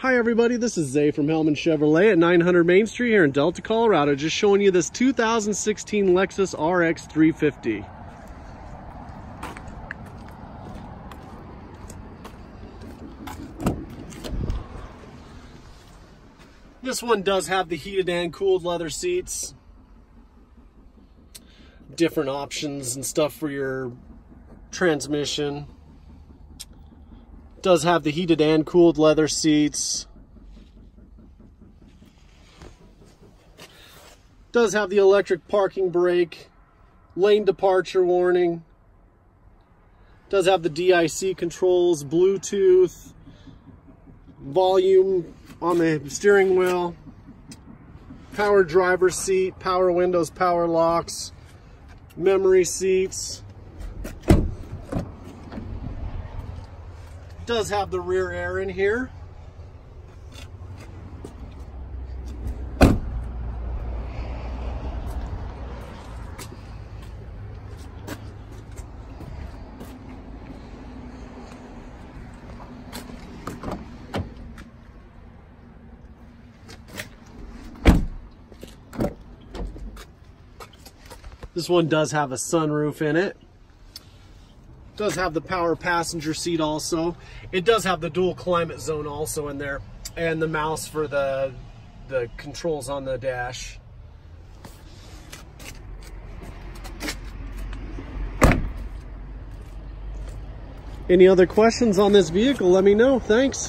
Hi everybody, this is Zay from Hellman Chevrolet at 900 Main Street here in Delta, Colorado, just showing you this 2016 Lexus RX 350. This one does have the heated and cooled leather seats. Different options and stuff for your transmission. Does have the heated and cooled leather seats. Does have the electric parking brake, lane departure warning. Does have the DIC controls, Bluetooth, volume on the steering wheel, power driver's seat, power windows, power locks, memory seats. Does have the rear air in here. This one does have a sunroof in it. Does have the power passenger seat also. It does have the dual climate zone also in there, and the mouse for the controls on the dash. Any other questions on this vehicle? Let me know. Thanks.